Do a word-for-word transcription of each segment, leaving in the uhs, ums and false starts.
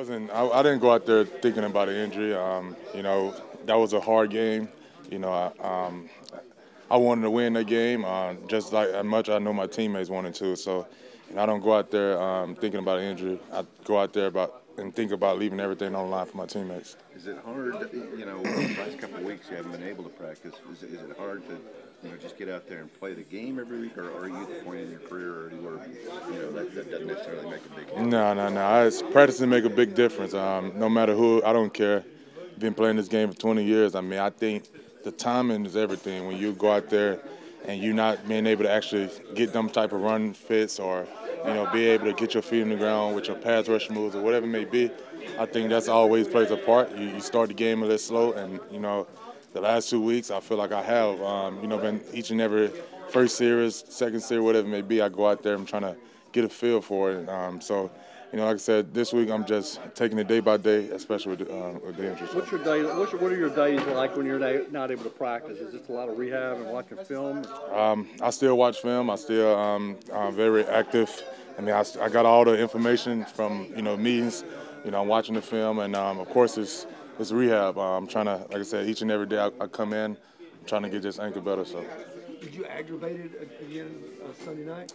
wasn't. I, I didn't go out there thinking about an injury. Um, you know, that was a hard game. You know, I, um, I wanted to win the game, uh, just like as much I know my teammates wanted to. So, you know, I don't go out there um, thinking about an injury. I go out there about and think about leaving everything on the line for my teammates. Is it hard? You know, the last couple of weeks you haven't been able to practice. Is, is it hard to, you know, just get out there and play the game every week, or are you at the point in your career or you, you know, that, that doesn't necessarily make a big difference? No, no, no. It's practicing make a big difference. Um, no matter who, I don't care. Been playing this game for twenty years. I mean, I think the timing is everything. When you go out there and you're not being able to actually get them type of run fits or, you know, be able to get your feet on the ground with your pass rush moves or whatever it may be, I think that's always plays a part. You, you start the game a little slow and, you know, the last two weeks, I feel like I have, um, you know, been each and every first series, second series, whatever it may be, I go out there, I'm trying to get a feel for it. Um, so, you know, like I said, this week I'm just taking it day by day, especially with, uh, with the injury. What's your day, what's your, what are your days like when you're not able to practice? Is it a lot of rehab and watching film? Um, I still watch film. I still um, I'm very active. I mean, I, I got all the information from, you know, meetings. You know, I'm watching the film, and um, of course it's, it's rehab. Uh, I'm trying to, like I said, each and every day I, I come in, I'm trying to get this ankle better. So, did you aggravate it again on Sunday night?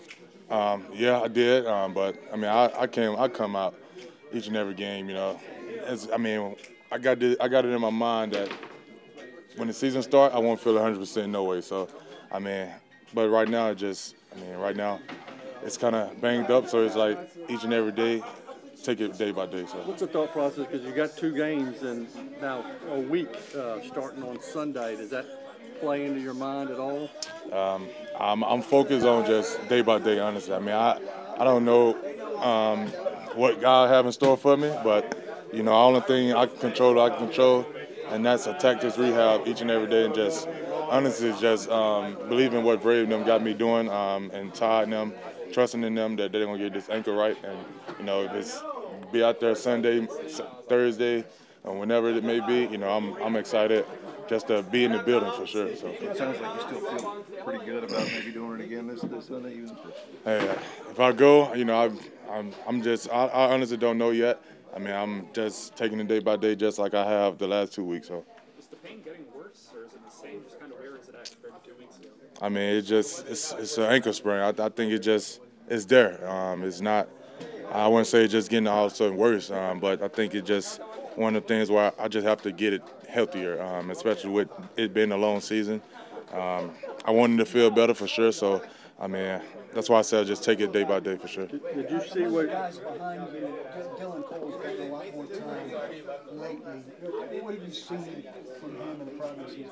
Um, yeah, I did. Um, but I mean, I, I came, I come out each and every game. You know, As, I mean, I got this, I got it in my mind that when the season starts, I won't feel one hundred percent no way. So, I mean, but right now, it just, I mean, right now, it's kind of banged up. So it's like each and every day. Take it day by day. So. What's the thought process? Because you got two games and now a week uh, starting on Sunday. Does that play into your mind at all? Um, I'm, I'm focused on just day by day, honestly. I mean, I, I don't know um, what God have in store for me, but, you know, the only thing I can control, I can control, and that's a tactics rehab each and every day and just, honestly, just um, believing what Brave and them got me doing um, and Todd and them, trusting in them that they're going to get this ankle right. And, you know, if it's be out there Sunday, Thursday, and whenever it may be. You know, I'm I'm excited just to be in the building for sure. So it sounds like you still feel pretty good about maybe doing it again this this Sunday. Even hey, if I go, you know, I'm I'm I'm just I, I honestly don't know yet. I mean, I'm just taking it day by day, just like I have the last two weeks. So is the pain getting worse, or is it the same? Just kind of where is it at compared to two weeks ago? I mean, it just it's it's an ankle sprain. I I think it just it's there. Um, it's not. I wouldn't say it's just getting all of a sudden worse, um, but I think it's just one of the things where I just have to get it healthier, um, especially with it being a long season. Um, I wanted to feel better for sure, so, I mean, that's why I said just take it day by day for sure. Did, did you see what – guys behind you, Dylan Cole's got a lot more time lately. What have you seen from him in the private season?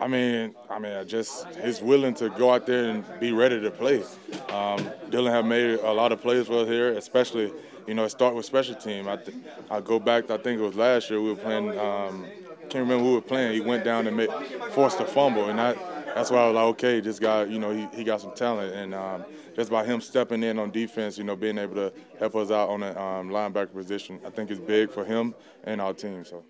I mean, I mean, just he's willing to go out there and be ready to play. Um, Dylan have made a lot of plays for us here, especially, you know, start with special team. I, th I go back, to, I think it was last year we were playing um, – can't remember who we were playing. He went down and made, forced a fumble, and I – that's why I was like, okay, this guy, you know, he, he got some talent. And um, just by him stepping in on defense, you know, being able to help us out on the um, linebacker position, I think it's big for him and our team. So,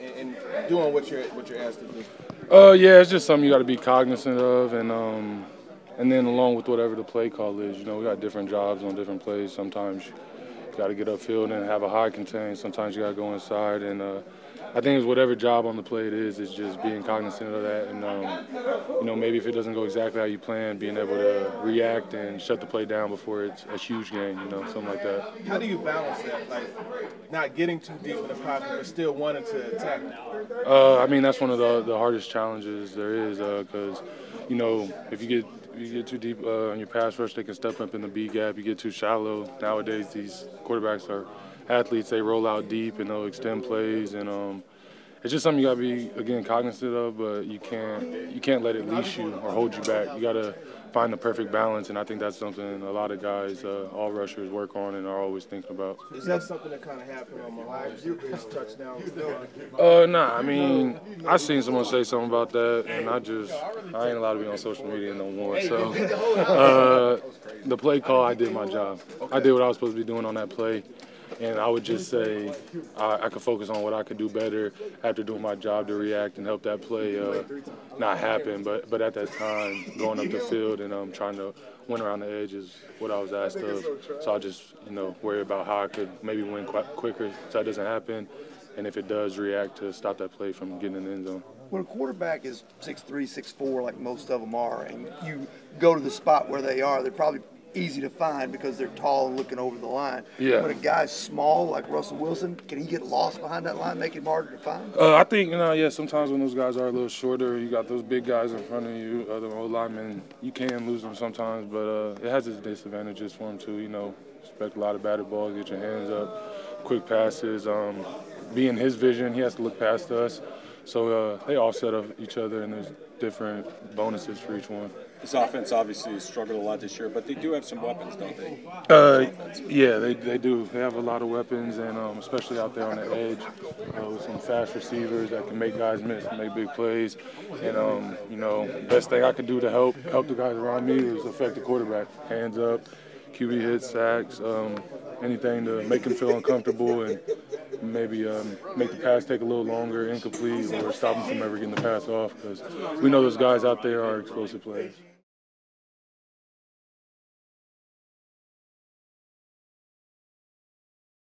and, and doing what you're, what you're asked to do? Uh, yeah, it's just something you got to be cognizant of. And um, and then along with whatever the play call is, you know, we got different jobs on different plays. Sometimes you got to get upfield and have a high contain. Sometimes you got to go inside and uh, – I think it's whatever job on the plate it is, it's just being cognizant of that. And, um, you know, maybe if it doesn't go exactly how you plan, being able to react and shut the play down before it's a huge game, you know, something like that. How do you balance that, like not getting too deep in the pocket but still wanting to attack? Uh, I mean, that's one of the, the hardest challenges there is because, uh, you know, if you get you get too deep uh, in your pass rush, they can step up in the B gap. You get too shallow. Nowadays, these quarterbacks are – athletes, they roll out deep and they'll extend plays, and um, it's just something you gotta be again cognizant of. But you can't you can't let it leash you or hold you back. You gotta find the perfect balance, and I think that's something a lot of guys, uh, all rushers, work on and are always thinking about. Is that something that kind of happened on Malaya's touchdown? Uh, nah. I mean, I seen someone say something about that, and I just I ain't allowed to be on social media no more. So uh, the play call, I did my job. I did what I was supposed to be doing on that play. And I would just say I, I could focus on what I could do better after doing my job to react and help that play uh, not happen. But but at that time, going up the field and um, trying to win around the edge is what I was asked of. So I just, you know, worry about how I could maybe win qu quicker so that doesn't happen. And if it does, react to stop that play from getting in the end zone. When a quarterback is six three, six four, like most of them are, and you go to the spot where they are, they're probably easy to find because they're tall and looking over the line. Yeah. But a guy's small like Russell Wilson, can he get lost behind that line, make it harder to find? Uh, I think, you know, yeah, sometimes when those guys are a little shorter, you got those big guys in front of you, other old linemen, you can lose them sometimes, but uh, it has its disadvantages for them too. You know, expect a lot of batted balls, get your hands up, quick passes. Um, be in his vision, he has to look past us. So uh, they offset of each other, and there's different bonuses for each one. This offense obviously struggled a lot this year, but they do have some weapons, don't they? Uh, yeah, they, they do. They have a lot of weapons, and um, especially out there on the edge, uh, with some fast receivers that can make guys miss and make big plays. And, um, you know, best thing I could do to help help the guys around me is affect the quarterback. Hands up, Q B hits, sacks, um, anything to make him feel uncomfortable and maybe um, make the pass take a little longer, incomplete, or stop him from ever getting the pass off, because we know those guys out there are explosive players.